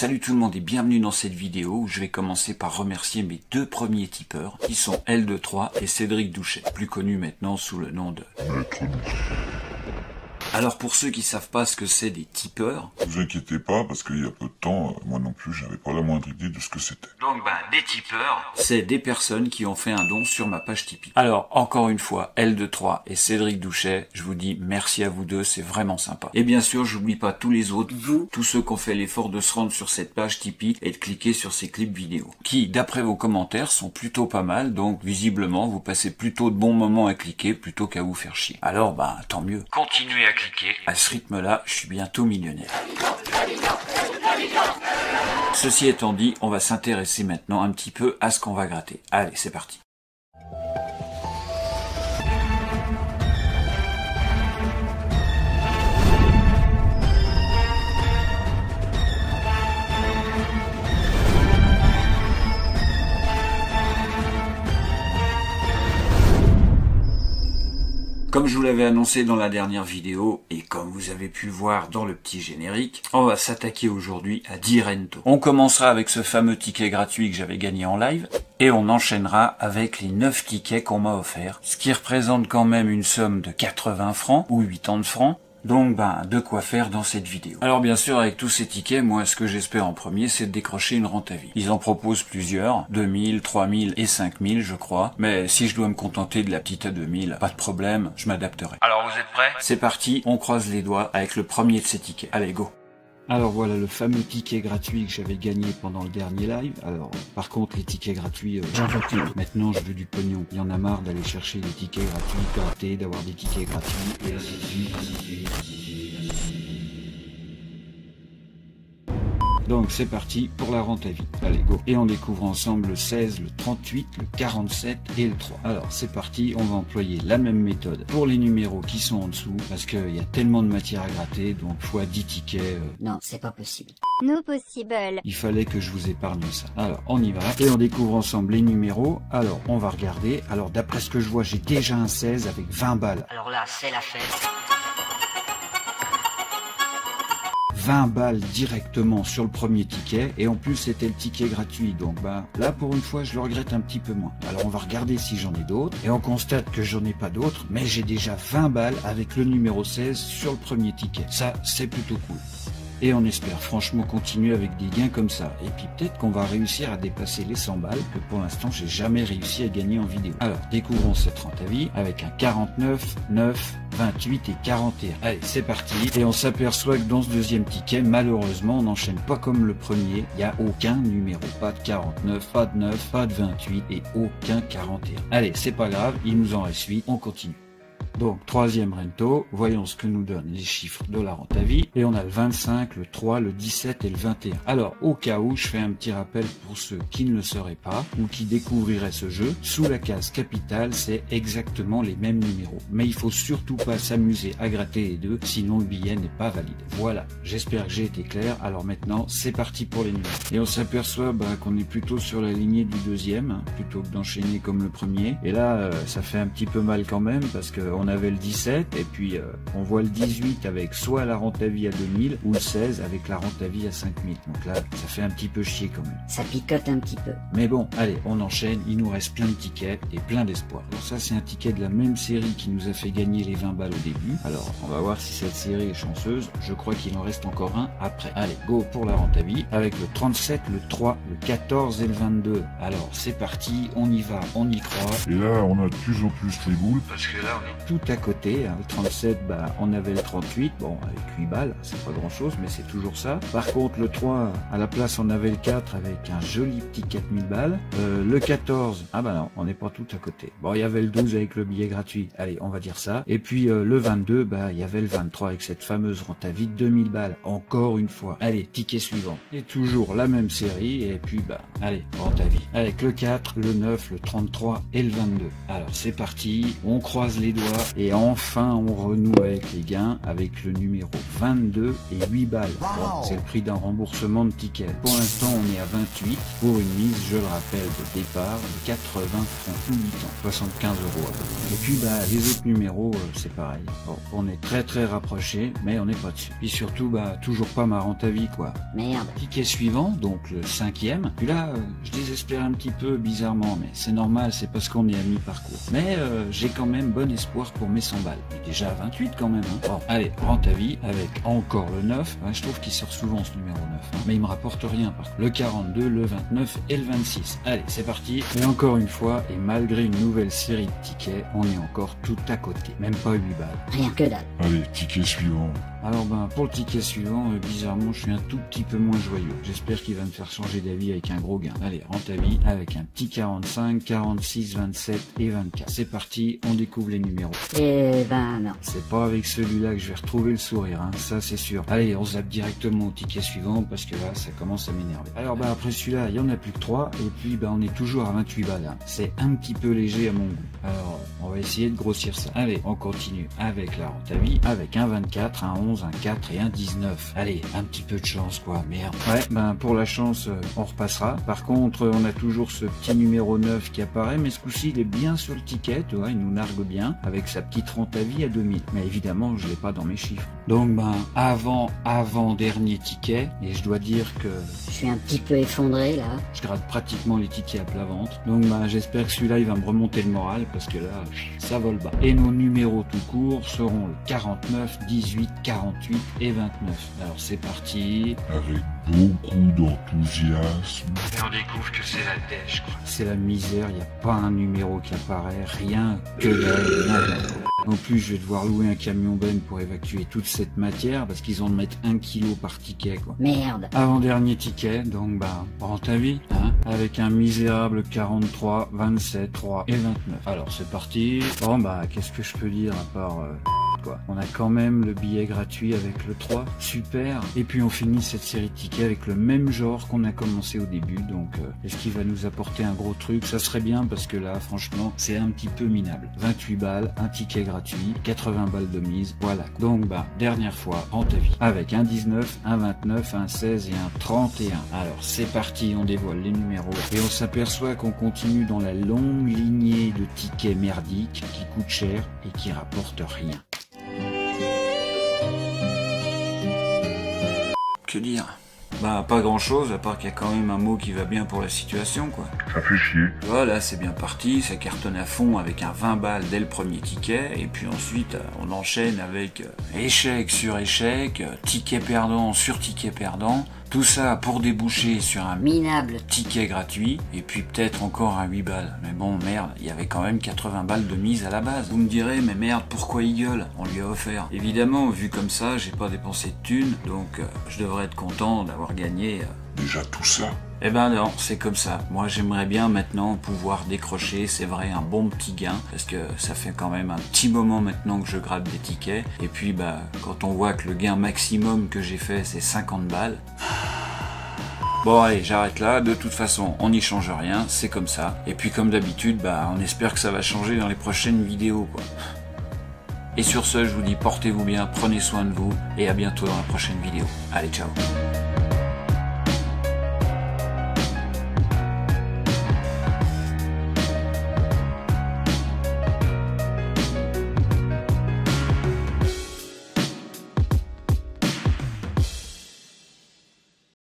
Salut tout le monde et bienvenue dans cette vidéo où je vais commencer par remercier mes deux premiers tipeurs qui sont L23 et Cédric Douchet, plus connu maintenant sous le nom de Maître Douchet. Alors pour ceux qui savent pas ce que c'est des tipeurs, vous inquiétez pas parce qu'il y a peu de temps, moi non plus, j'avais pas la moindre idée de ce que c'était. Donc des tipeurs, c'est des personnes qui ont fait un don sur ma page Tipeee. Alors encore une fois, L23 et Cédric Douchet, je vous dis merci à vous deux, c'est vraiment sympa. Et bien sûr, j'oublie pas tous les autres, vous, tous ceux qui ont fait l'effort de se rendre sur cette page Tipeee et de cliquer sur ces clips vidéo, qui d'après vos commentaires sont plutôt pas mal, donc visiblement vous passez plutôt de bons moments à cliquer plutôt qu'à vous faire chier. Alors tant mieux. Continuez à cliquer. À ce rythme-là, je suis bientôt millionnaire. Ceci étant dit, on va s'intéresser maintenant un petit peu à ce qu'on va gratter. Allez, c'est parti. Comme je vous l'avais annoncé dans la dernière vidéo, et comme vous avez pu le voir dans le petit générique, on va s'attaquer aujourd'hui à 10 rentos. On commencera avec ce fameux ticket gratuit que j'avais gagné en live, et on enchaînera avec les 9 tickets qu'on m'a offerts, ce qui représente quand même une somme de 80 francs, ou 80 francs, donc de quoi faire dans cette vidéo. Alors bien sûr, avec tous ces tickets, moi ce que j'espère en premier, c'est de décrocher une rente à vie. Ils en proposent plusieurs, 2000, 3000 et 5000 je crois, mais si je dois me contenter de la petite à 2000, pas de problème, je m'adapterai. Alors vous êtes prêts? C'est parti, on croise les doigts avec le premier de ces tickets. Allez, go! Alors voilà le fameux ticket gratuit que j'avais gagné pendant le dernier live. Alors par contre les tickets gratuits, j'invente. Maintenant je veux du pognon. Il y en a marre d'aller chercher des tickets gratuits, tenter d'avoir des tickets gratuits et ainsi de suite. Donc c'est parti pour la rente à vie. Allez go. Et on découvre ensemble le 16, le 38, le 47 et le 3. Alors c'est parti, on va employer la même méthode pour les numéros qui sont en dessous parce qu'il y a tellement de matière à gratter, donc fois 10 tickets. Non, c'est pas possible. No possible. Il fallait que je vous épargne ça. Alors on y va et on découvre ensemble les numéros. Alors on va regarder. Alors d'après ce que je vois, j'ai déjà un 16 avec 20 balles. Alors là, c'est la fête. 20 balles directement sur le premier ticket, et en plus c'était le ticket gratuit, donc là pour une fois je le regrette un petit peu moins. Alors on va regarder si j'en ai d'autres, et on constate que j'en ai pas d'autres, mais j'ai déjà 20 balles avec le numéro 16 sur le premier ticket, ça c'est plutôt cool. Et on espère franchement continuer avec des gains comme ça. Et puis peut-être qu'on va réussir à dépasser les 100 balles que pour l'instant j'ai jamais réussi à gagner en vidéo. Alors découvrons cette rente à vie avec un 49, 9, 28 et 41. Allez c'est parti. Et on s'aperçoit que dans ce deuxième ticket, malheureusement on n'enchaîne pas comme le premier. Il n'y a aucun numéro. Pas de 49, pas de 9, pas de 28 et aucun 41. Allez c'est pas grave, il nous en reste 8, on continue. Donc, troisième rento, voyons ce que nous donnent les chiffres de la rente à vie. Et on a le 25, le 3, le 17 et le 21. Alors, au cas où, je fais un petit rappel pour ceux qui ne le sauraient pas ou qui découvriraient ce jeu. Sous la case capitale, c'est exactement les mêmes numéros. Mais il faut surtout pas s'amuser à gratter les deux, sinon le billet n'est pas valide. Voilà, j'espère que j'ai été clair. Alors maintenant, c'est parti pour les numéros. Et on s'aperçoit qu'on est plutôt sur la lignée du deuxième, plutôt que d'enchaîner comme le premier. Et là, ça fait un petit peu mal quand même parce que on avait le 17 et puis on voit le 18 avec soit la rente à vie à 2000 ou le 16 avec la rente à vie à 5000. Donc là, ça fait un petit peu chier quand même. Ça picote un petit peu. Mais bon, allez, on enchaîne. Il nous reste plein de tickets et plein d'espoir. Alors ça, c'est un ticket de la même série qui nous a fait gagner les 20 balles au début. Alors, on va voir si cette série est chanceuse. Je crois qu'il en reste encore un après. Allez, go pour la rente à vie avec le 37, le 3, le 14 et le 22. Alors, c'est parti. On y va, on y croit. Et là, on a de plus en plus les boules parce que là, on est tout à côté, le 37, on avait le 38, bon, avec 8 balles, c'est pas grand chose, mais c'est toujours ça. Par contre, le 3, à la place, on avait le 4 avec un joli petit 4000 balles. Le 14, non, on n'est pas tout à côté. Bon, il y avait le 12 avec le billet gratuit, allez, on va dire ça. Et puis, le 22, il y avait le 23 avec cette fameuse rente à vie de 2000 balles, encore une fois. Allez, ticket suivant. Et toujours la même série, et puis, allez, rente à vie. Avec le 4, le 9, le 33 et le 22. Alors, c'est parti, on croise les doigts. Et enfin, on renoue avec les gains avec le numéro 22 et 8 balles. Wow. C'est le prix d'un remboursement de tickets. Pour l'instant, on est à 28 pour une mise, je le rappelle, de départ de 80 francs ou 8 ans, 75 € à peu près. Et puis, bah, les autres numéros, c'est pareil. Bon, on est très rapprochés, mais on n'est pas dessus. Puis surtout, bah, toujours pas ma rente à vie, quoi. Merde. Ticket suivant, donc le 5e. Puis là, je désespère un petit peu, bizarrement, mais c'est normal, c'est parce qu'on est à mi-parcours. Mais j'ai quand même bon espoir pour mes 100 balles. Et déjà à 28 quand même. Hein. Bon, allez, rente à vie avec encore le 9. Hein, je trouve qu'il sort souvent ce numéro 9. Hein, mais il me rapporte rien par contre. Le 42, le 29 et le 26. Allez, c'est parti. Et encore une fois, et malgré une nouvelle série de tickets, on est encore tout à côté. Même pas 8 balles. Rien que dalle. Allez, ticket suivant. Alors ben, pour le ticket suivant, bizarrement, je suis un tout petit peu moins joyeux. J'espère qu'il va me faire changer d'avis avec un gros gain. Allez, rente à vie avec un petit 45, 46, 27 et 24. C'est parti, on découvre les numéros. Eh ben non. C'est pas avec celui-là que je vais retrouver le sourire, hein, ça c'est sûr. Allez, on zappe directement au ticket suivant parce que là, ça commence à m'énerver. Alors ben, après celui-là, il y en a plus que 3 et puis ben, on est toujours à 28 balles. Hein. C'est un petit peu léger à mon goût. Alors, on va essayer de grossir ça. Allez, on continue avec la rente à vie avec un 24, un 11, un 4 et un 19. Allez, un petit peu de chance quoi, merde. Ouais, ben pour la chance, on repassera. Par contre, on a toujours ce petit numéro 9 qui apparaît, mais ce coup-ci, il est bien sur le ticket, tu vois, il nous nargue bien, avec sa petite rente à vie à 2000. Mais évidemment, je l'ai pas dans mes chiffres. Donc ben, avant-dernier ticket, et je dois dire que... je suis un petit peu effondré là. Je gratte pratiquement les tickets à plat ventre. Donc ben, j'espère que celui-là, il va me remonter le moral, parce que là, ça vole bas. Et nos numéros tout court seront le 49, 18, 48 et 29. Alors c'est parti. Avec beaucoup d'enthousiasme. Et on découvre que c'est la dèche, quoi. C'est la misère, il n'y a pas un numéro qui apparaît, rien que la... En plus, je vais devoir louer un camion ben pour évacuer toute cette matière parce qu'ils en mettent 1 kg par ticket, quoi. Merde. Avant-dernier ticket, donc bah, rente à vie, hein, avec un misérable 43, 27, 3 et 29. Alors c'est parti. Bon bah, qu'est-ce que je peux dire à part... quoi. On a quand même le billet gratuit avec le 3, super, et puis on finit cette série de tickets avec le même genre qu'on a commencé au début, donc est-ce qu'il va nous apporter un gros truc? Ça serait bien parce que là franchement c'est un petit peu minable. 28 balles, un ticket gratuit, 80 balles de mise, voilà. Donc bah dernière fois, rente à vie avec un 19, un 29, un 16 et un 31. Alors c'est parti, on dévoile les numéros et on s'aperçoit qu'on continue dans la longue lignée de tickets merdiques qui coûtent cher et qui rapportent rien. Que dire? Bah pas grand chose, à part qu'il y a quand même un mot qui va bien pour la situation quoi. Ça fait chier. Voilà, c'est bien parti, ça cartonne à fond avec un 20 balles dès le premier ticket, et puis ensuite on enchaîne avec échec sur échec, ticket perdant sur ticket perdant, tout ça pour déboucher sur un minable ticket gratuit, et puis peut-être encore un 8 balles. Mais bon, merde, il y avait quand même 80 balles de mise à la base. Vous me direz, mais merde, pourquoi il gueule? On lui a offert. Évidemment, vu comme ça, j'ai pas dépensé de thunes, donc je devrais être content d'avoir gagné... déjà tout ça? Eh ben non, c'est comme ça. Moi j'aimerais bien maintenant pouvoir décrocher, c'est vrai, un bon petit gain, parce que ça fait quand même un petit moment maintenant que je gratte des tickets, et puis bah quand on voit que le gain maximum que j'ai fait c'est 50 balles... Bon allez, j'arrête là, de toute façon on n'y change rien, c'est comme ça. Et puis comme d'habitude, bah on espère que ça va changer dans les prochaines vidéos quoi. Et sur ce, je vous dis portez-vous bien, prenez soin de vous, et à bientôt dans la prochaine vidéo. Allez, ciao.